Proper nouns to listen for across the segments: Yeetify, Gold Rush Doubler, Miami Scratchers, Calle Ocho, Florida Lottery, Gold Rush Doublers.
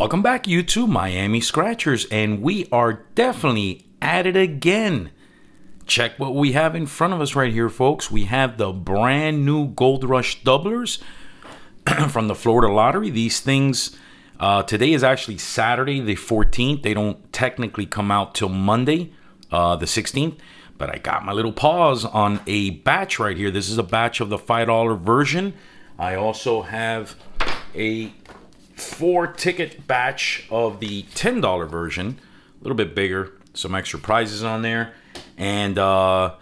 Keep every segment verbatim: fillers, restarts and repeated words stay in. Welcome back, YouTube, Miami Scratchers, and we are definitely at it again. Check what we have in front of us right here, folks. We have the brand new Gold Rush Doublers from the Florida Lottery. These things, uh, today is actually Saturday, the fourteenth. They don't technically come out till Monday, uh, the sixteenth, but I got my little paws on a batch right here. This is a batch of the five dollar version. I also have a four ticket batch of the ten dollar version, a little bit bigger, some extra prizes on there. And uh,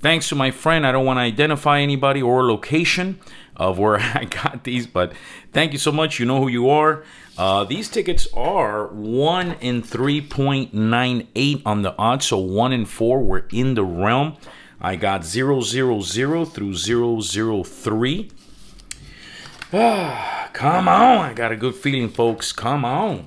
thanks to my friend, I don't want to identify anybody or location of where I got these, but thank you so much. You know who you are. Uh, these tickets are one in three point nine eight on the odds, so one in four were in the realm. I got zero zero zero through zero zero three. Ah, come on. I got a good feeling, folks. Come on.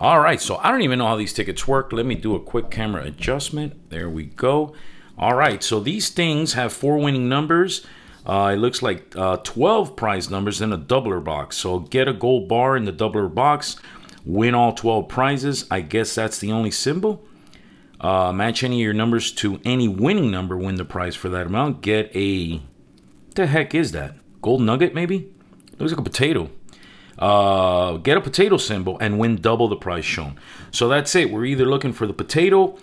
All right, so I don't even know how these tickets work. Let me do a quick camera adjustment. There we go. All right, so these things have four winning numbers. Uh, it looks like uh, twelve prize numbers in a doubler box. So get a gold bar in the doubler box, win all twelve prizes. I guess that's the only symbol. Uh, match any of your numbers to any winning number, win the prize for that amount. Get a... what the heck is that? Gold nugget, maybe? Looks like a potato. Uh, get a potato symbol and win double the prize shown. So that's it. We're either looking for the potato,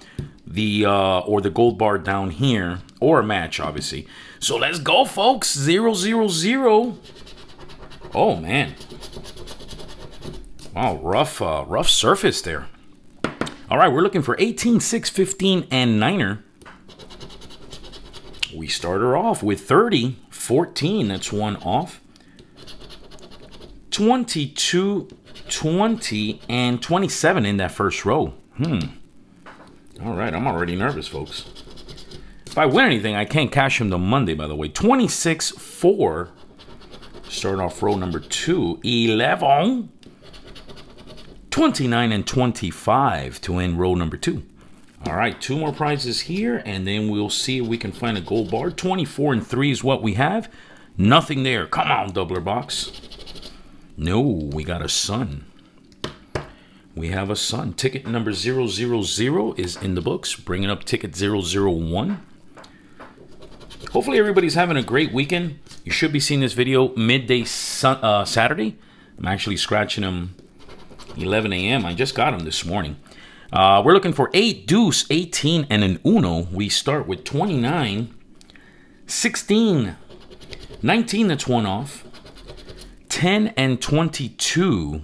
the uh, or the gold bar down here, or a match, obviously. So let's go, folks. Zero, zero, zero. Oh, man. Wow, rough, uh, rough surface there. All right, we're looking for eighteen, six, fifteen, and niner. We start her off with thirty. fourteen, that's one off. twenty-two, twenty, and twenty-seven in that first row. Hmm. All right, I'm already nervous, folks. If I win anything, I can't cash him till Monday, by the way. twenty-six, four. Starting off row number two. eleven. twenty-nine and twenty-five to end row number two. All right, two more prizes here, and then we'll see if we can find a gold bar. twenty-four and three is what we have. Nothing there. Come on, doubler box. No, we got a sun. We have a sun. Ticket number zero zero zero is in the books. Bringing up ticket zero zero one. Hopefully everybody's having a great weekend. You should be seeing this video midday sun, uh, Saturday. I'm actually scratching them eleven A M I just got them this morning. Uh, we're looking for eight, deuce, eighteen, and an uno. We start with twenty-nine, sixteen, nineteen, that's one off, ten, and twenty-two.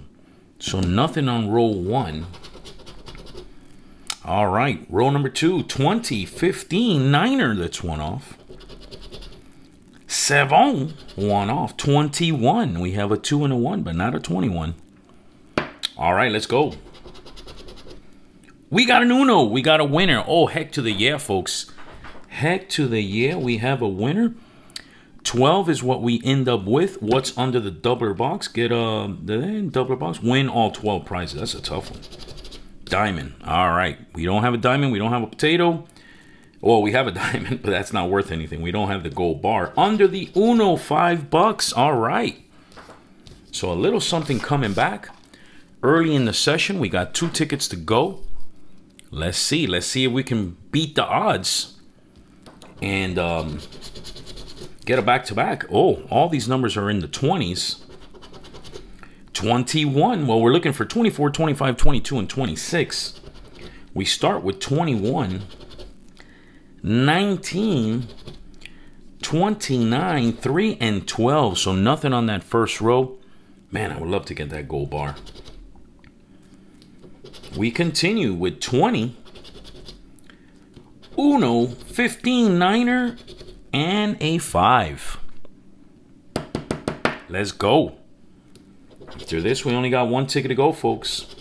So nothing on row one. All right, row number two, twenty, fifteen, niner, that's one off, seven, one off, twenty-one. We have a two and a one, but not a twenty-one. All right, let's go. We got an uno. We got a winner. Oh, heck to the yeah, folks. Heck to the yeah. We have a winner. twelve is what we end up with. What's under the doubler box? Get a doubler box. Win all twelve prizes. That's a tough one. Diamond. All right. We don't have a diamond. We don't have a potato. Well, we have a diamond, but that's not worth anything. We don't have the gold bar. Under the uno, five bucks. All right. So a little something coming back. Early in the session, we got two tickets to go. Let's see. Let's see if we can beat the odds and um, get a back-to-back. Oh, all these numbers are in the twenties. twenty-one. Well, we're looking for twenty-four, twenty-five, twenty-two, and twenty-six. We start with twenty-one, nineteen, twenty-nine, three, and twelve. So nothing on that first row. Man, I would love to get that gold bar. We continue with twenty, uno, fifteen, niner, and a five. Let's go. After this, we only got one ticket to go, folks.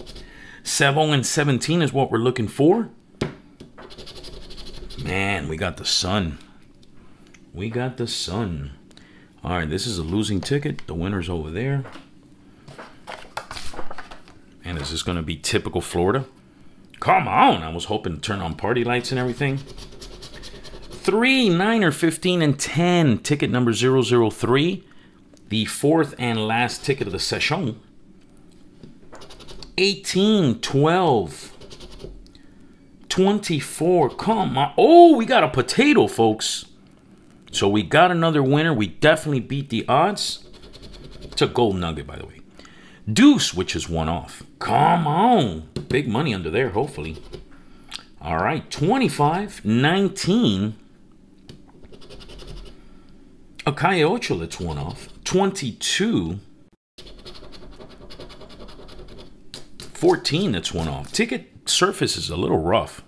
seven and seventeen is what we're looking for. Man, we got the sun. We got the sun. All right, this is a losing ticket. The winner's over there. And is this going to be typical Florida? Come on. I was hoping to turn on party lights and everything. three, niner, fifteen, and ten. Ticket number zero zero three. The fourth and last ticket of the session. eighteen, twelve, twenty-four. Come on. Oh, we got a potato, folks. So we got another winner. We definitely beat the odds. It's a gold nugget, by the way. Deuce, which is one off. Come on. Big money under there, hopefully. All right. twenty-five, nineteen. A Calle Ocho, that's one off. twenty-two, fourteen, that's one off. Ticket surface is a little rough.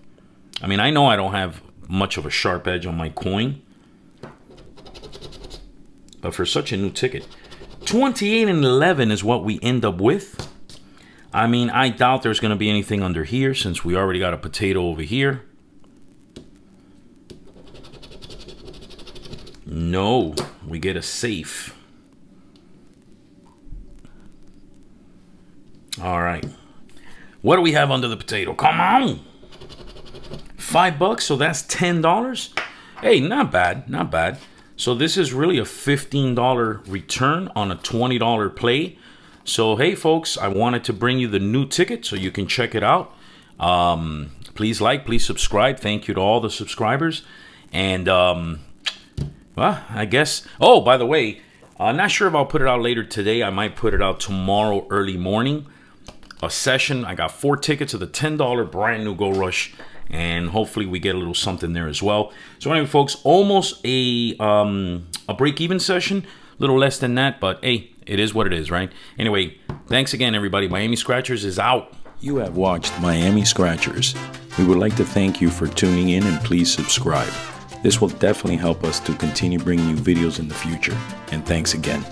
I mean, I know I don't have much of a sharp edge on my coin, but for such a new ticket, twenty-eight and eleven is what we end up with. I mean, I doubt there's going to be anything under here since we already got a potato over here. No, we get a safe. All right. What do we have under the potato? Come on. Five bucks, so that's ten dollars. Hey, not bad, not bad. So this is really a fifteen dollar return on a twenty dollar play. So, hey, folks, I wanted to bring you the new ticket so you can check it out. Um, please like, please subscribe. Thank you to all the subscribers. And, um, well, I guess, oh, by the way, I'm not sure if I'll put it out later today. I might put it out tomorrow early morning. A session. I got four tickets of the ten dollar brand new Gold Rush, and hopefully we get a little something there as well. So anyway, folks, almost a um, a break-even session. A little less than that, but hey, it is what it is, right? Anyway, thanks again, everybody. Miami Scratchers is out. You have watched Miami Scratchers. We would like to thank you for tuning in, and please subscribe. This will definitely help us to continue bringing you videos in the future. And thanks again.